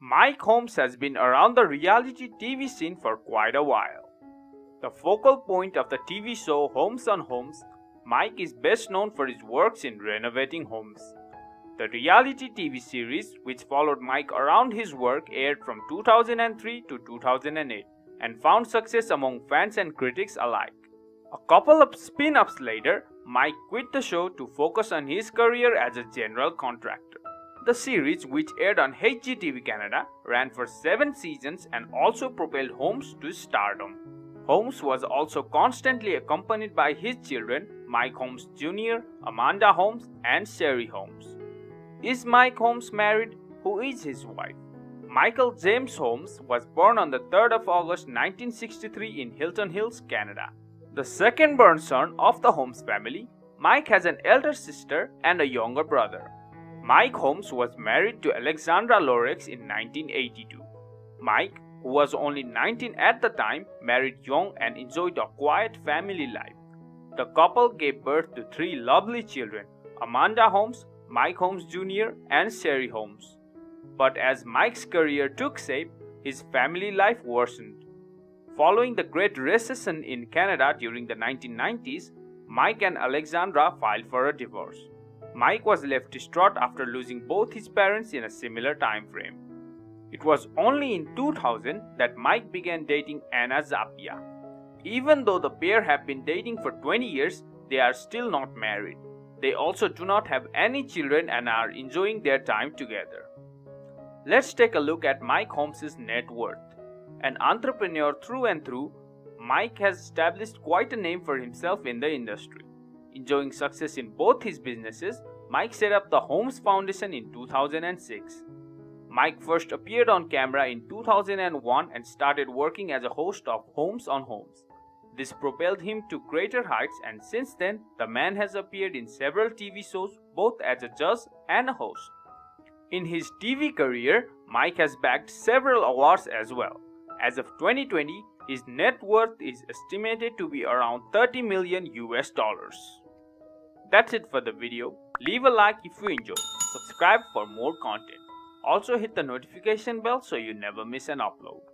Mike Holmes has been around the reality TV scene for quite a while. The focal point of the TV show Holmes on Homes, Mike is best known for his works in renovating homes. The reality TV series, which followed Mike around his work, aired from 2003 to 2008 and found success among fans and critics alike. A couple of spin-offs later, Mike quit the show to focus on his career as a general contractor. The series, which aired on HGTV Canada, ran for 7 seasons and also propelled Holmes to stardom. Holmes was also constantly accompanied by his children, Mike Holmes Jr., Amanda Holmes, and Sherry Holmes. Is Mike Holmes married? Who is his wife? Michael James Holmes was born on the 3rd of August 1963 in Hilton Hills, Canada. The second-born son of the Holmes family, Mike has an elder sister and a younger brother. Mike Holmes was married to Alexandra Lorex in 1982. Mike, who was only 19 at the time, married young and enjoyed a quiet family life. The couple gave birth to 3 lovely children, Amanda Holmes, Mike Holmes Jr., and Sherry Holmes. But as Mike's career took shape, his family life worsened. Following the Great Recession in Canada during the 1990s, Mike and Alexandra filed for a divorce. Mike was left distraught after losing both his parents in a similar time frame. It was only in 2000 that Mike began dating Anna Zappia. Even though the pair have been dating for 20 years, they are still not married. They also do not have any children and are enjoying their time together. Let's take a look at Mike Holmes' net worth. An entrepreneur through and through, Mike has established quite a name for himself in the industry. Enjoying success in both his businesses, Mike set up the Holmes Foundation in 2006. Mike first appeared on camera in 2001 and started working as a host of Holmes on Homes. This propelled him to greater heights, and since then, the man has appeared in several TV shows both as a judge and a host. In his TV career, Mike has bagged several awards as well. As of 2020, his net worth is estimated to be around $30 million. That's it for the video. Leave a like if you enjoyed. Subscribe for more content. Also hit the notification bell so you never miss an upload.